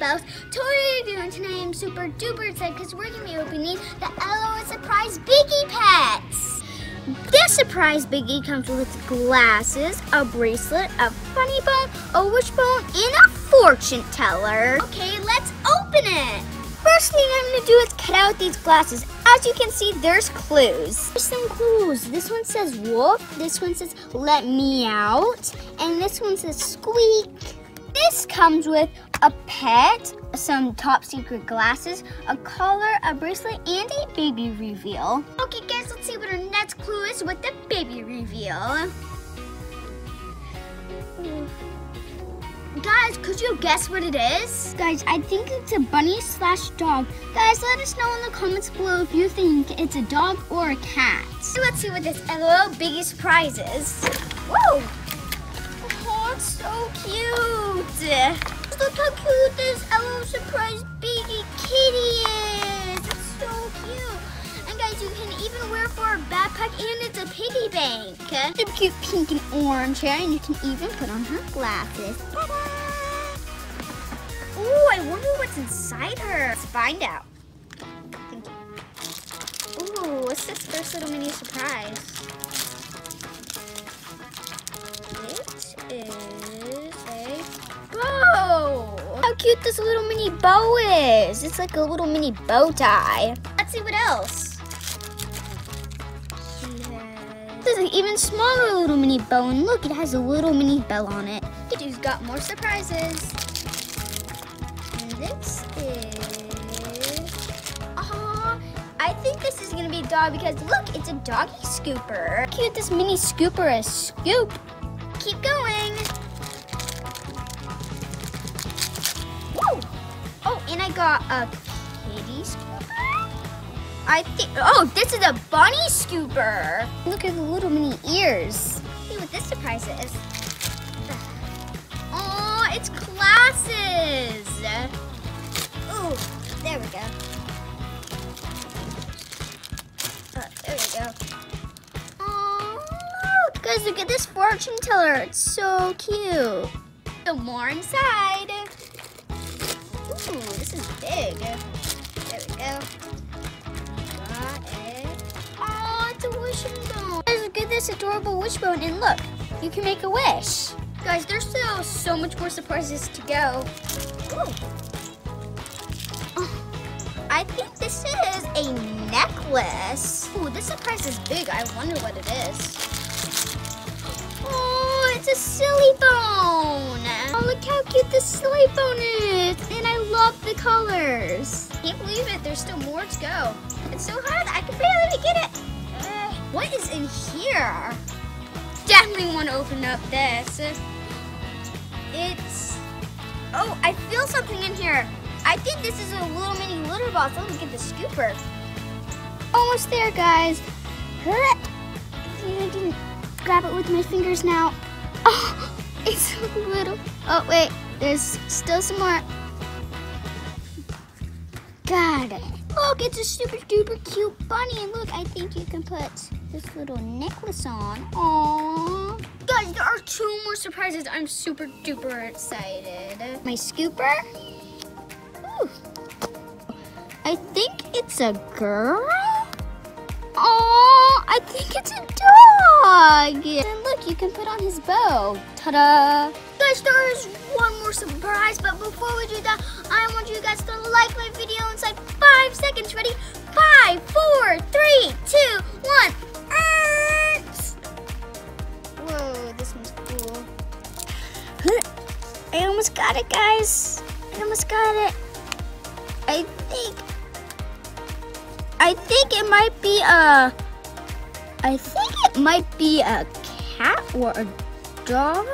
spells. Toy Review, and today I'm super duper excited because we're going to be opening the LOL Surprise Biggie Pets. This Surprise Biggie comes with glasses, a bracelet, a funny bone, a wishbone, and a fortune teller. Okay, let's open it. First thing I'm going to do is cut out these glasses. As you can see, there's clues. There's some clues. This one says wolf, this one says let me out, and this one says squeak. This comes with a pet, some top secret glasses, a collar, a bracelet, and a baby reveal. Okay guys, let's see what our next clue is with the baby reveal. Ooh. Guys, could you guess what it is? Guys, I think it's a bunny/dog. Guys, let us know in the comments below if you think it's a dog or a cat. So let's see what this LOL Biggie Surprise is. Whoa! Oh, it's so cute! Look how cute this LOL Surprise Biggie Kitty is! It's so cute! And guys, you can even wear it for a backpack, and it's a piggy bank. Super cute pink and orange hair, and you can even put on her glasses. Oh, I wonder what's inside her. Let's find out. Ooh, what's this first little mini surprise? It is a bow. How cute this little mini bow is. It's like a little mini bow tie. Let's see what else. This is an even smaller little mini bow, and look, it has a little mini bell on it. She's got more surprises. This is... I think this is going to be a dog because, look, it's a doggy scooper. Look how cute this mini scooper is. Scoop. Keep going. Whoa. Oh, and I got a kitty scooper. Oh, this is a bunny scooper. Look at the little mini ears. See what this surprise is. Oh, it's glasses. Oh, there we go. There we go. Oh, guys, look at this fortune teller. It's so cute. So more inside. Ooh, this is big. There we go. Got it. Oh, it's a wishbone. Guys, look at this adorable wishbone, and look, you can make a wish. Guys, there's still so much more surprises to go. Oh, I think this is a necklace. Ooh, this surprise is big. I wonder what it is. Oh, it's a silly bone. Oh, look how cute this silly bone is. And I love the colors. Can't believe it. There's still more to go. It's so hard. I can barely get it. What is in here? Definitely want to open up this. It's... Oh, I feel something in here. I think this is a little mini litter box. Let me get the scooper. Almost there, guys. I think I can grab it with my fingers now. Oh, it's a little... Oh, wait. There's still some more. Got it. Look, it's a super duper cute bunny. And look, I think you can put this little necklace on. Aww. Guys, there are two more surprises. I'm super duper excited. My scooper. Ooh. I think it's a girl. Aww, I think it's a dog. And look, you can put on his bow. Ta-da. Guys, there is one more surprise, but before we do that, I want you guys to like my video inside 5 seconds. Ready? 5, 4, 3, 2, 1. Whoa, this one's cool. I almost got it, guys. I almost got it. I think it might be a... I think it might be a cat or a dog.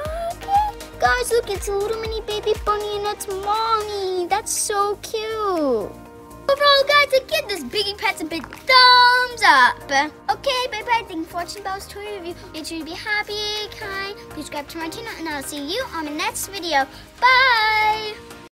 Guys, look, it's a little mini baby bunny, and it's mommy. That's so cute. Overall, guys, give this Biggie Pets a big thumbs up. Okay, bye-bye. Thank you for watching Bella's Toy Review. Make sure you be happy, kind, subscribe to my channel, and I'll see you on the next video. Bye!